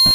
Hey.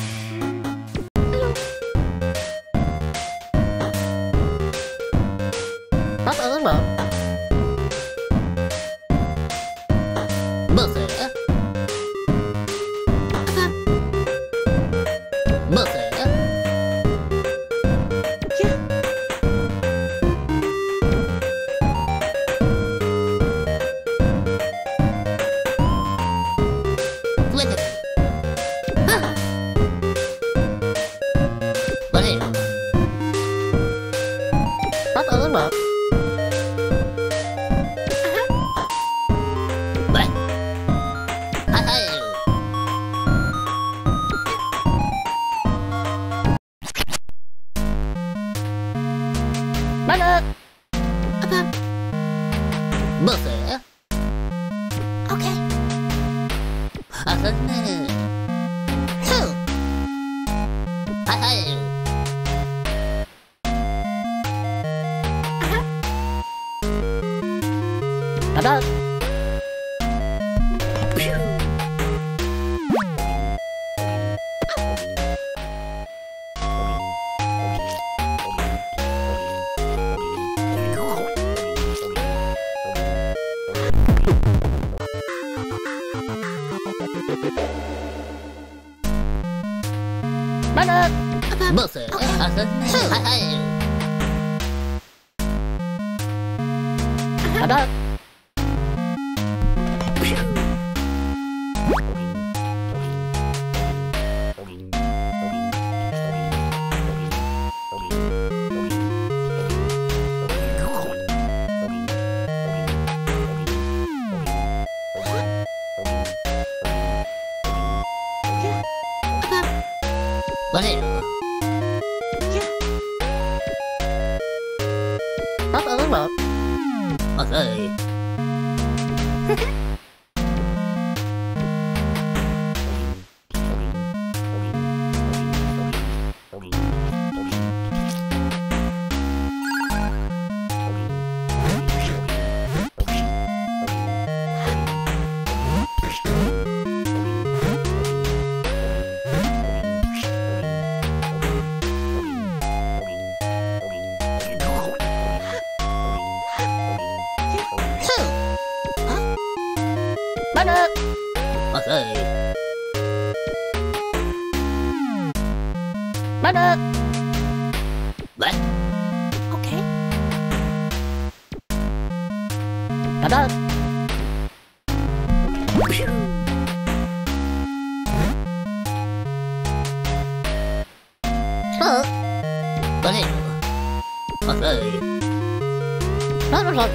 Valeu!